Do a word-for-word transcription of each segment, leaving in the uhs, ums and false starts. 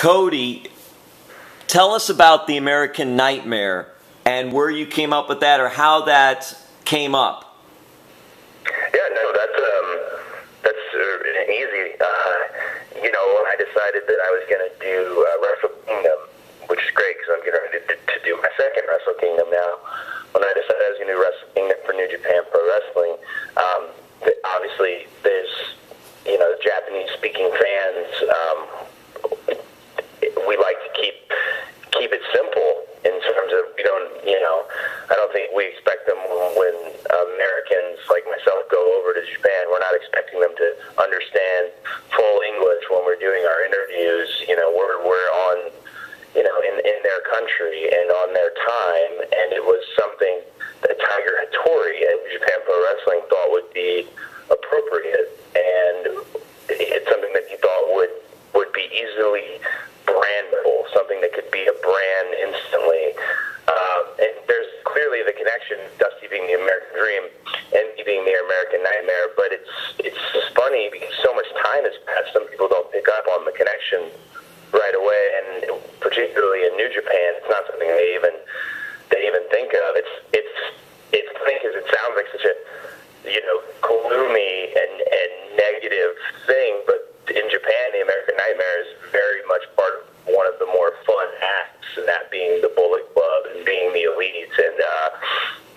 Cody, tell us about the American Nightmare and where you came up with that, or how that came up. Yeah, no, that's um, that's uh, easy. Uh, you know, I decided that I was going to do uh, Wrestle Kingdom, which is great because I'm going to, to do my second Wrestle Kingdom now. When I decided I was going to do Wrestle Kingdom for New Japan Pro Wrestling, um, the, obviously there's, you know, Japanese-speaking fans. Um, we like to keep keep it simple in terms of we don't, you know, I don't think we expect them when Americans like myself go over to Japan. We're not expecting them to understand full English when we're doing our interviews. You know, we're we're on, you know, in, in their country and on their time, and it was something that Tiger Hattori at Japan Pro Wrestling thought would be appropriate, and it's something that he thought would, would be easily brandable, something that could be a brand instantly. Um, and there's clearly the connection, Dusty being the American Dream and me being the American Nightmare, but it's, it's funny because so much time has passed, some people don't pick up on the connection right away, and particularly in New Japan, it's not something they even they even think of. It's it's it's funny because it sounds like such a, you know, gloomy and and negative thing, but in Japan, the American Nightmare is very much part of one of the more fun acts, and that being the Bullet Club and being the Elite, and uh,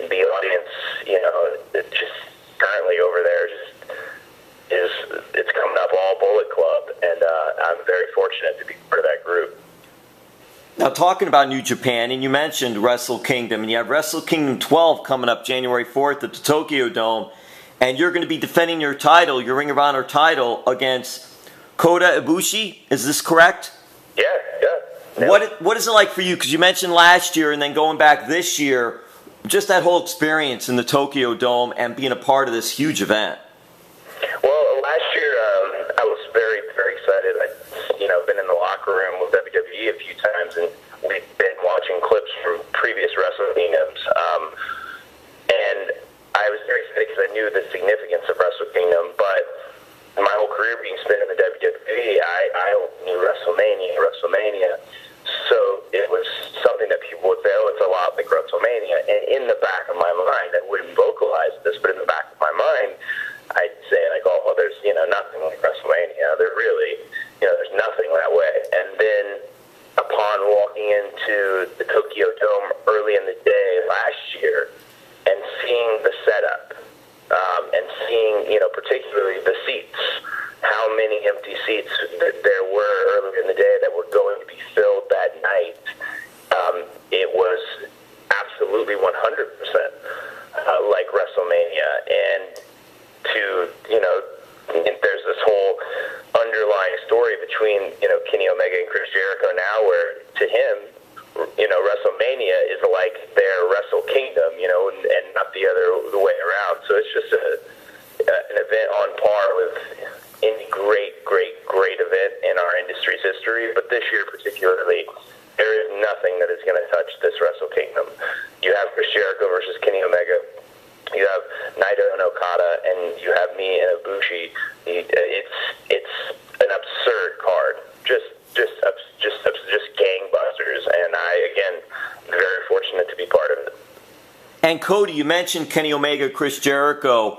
the audience, you know, it just currently over there just is it's coming up all Bullet Club, and uh, I'm very fortunate to be part of that group. Now, talking about New Japan, and you mentioned Wrestle Kingdom, and you have Wrestle Kingdom twelve coming up January fourth at the Tokyo Dome, and you're going to be defending your title, your Ring of Honor title, against Kota Ibushi. Is this correct? Yeah, yeah. yeah. What, what is it like for you? Because you mentioned last year and then going back this year, just that whole experience in the Tokyo Dome and being a part of this huge event. Well, last year um, I was very, very excited. I, you know, been in the locker room with W W E a few times, and we've been watching clips from previous Wrestle Kingdoms. Um, and I was very excited because I knew the significance of Wrestle Kingdom. But my whole career being spent in the W W E, I, I knew WrestleMania, WrestleMania. So it was something that people would say, oh, it's a lot like WrestleMania. And in the back of my mind, I wouldn't vocalize this, but in the back of my mind, I'd say, like, oh, well, there's, you know, nothing like WrestleMania. There really, you know, there's nothing that way. And then upon walking into the Tokyo Dome early in the day last year and seeing the setup um, and seeing, you know, particularly the seats, how many empty seats that there were earlier in the day that were going to be filled that night, um, it was absolutely one hundred percent uh, like WrestleMania. And to, you know, there's this whole underlying story between, you know, Kenny Omega and Chris Jericho now, where to him, you know, WrestleMania is like their Wrestle Kingdom, you know, and, and not the other the way around. So it's just a, a, an event on par with any great, great, great event in our industry's history. But this year particularly, there is nothing that is going to touch this Wrestle Kingdom. You have Chris Jericho versus Kenny Omega. You have Naito and Okada, and you have me and Ibushi. It's it's an absurd card, just just just just gangbusters. And I again, very fortunate to be part of it. And Cody, you mentioned Kenny Omega, Chris Jericho.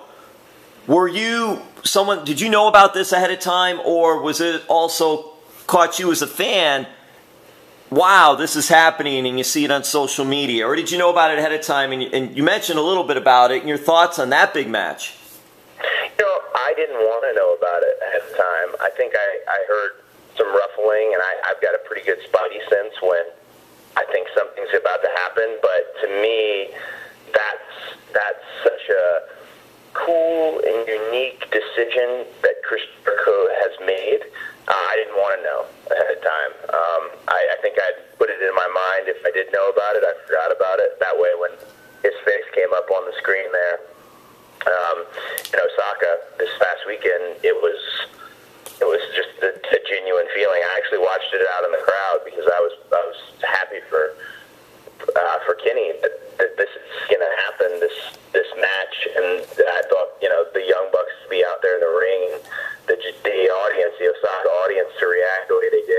Were you someone? Did you know about this ahead of time, or was it also caught you as a fan? Wow, this is happening, and you see it on social media? Or did you know about it ahead of time, and, and you mentioned a little bit about it, and your thoughts on that big match? You know, I didn't want to know about it ahead of time. I think I, I heard some ruffling, and I, I've got a pretty good spotty sense when I think something's about to happen, but to me, that's, that's such a cool and unique decision that Chris Jericho has made. Uh, I didn't want to know ahead of time. Um, I, I think I'd put it in my mind. If I did know about it, I forgot about it. That way, when his face came up on the screen there um, in Osaka this past weekend, it was it was just a, a genuine feeling. I actually watched it out in the crowd because I was I was happy for uh, for Kenny that, that this is going to happen. This this match, and I thought, you know, the Young Bucks to be out there in the ring. The, the audience, the Osaka audience, to react the way they did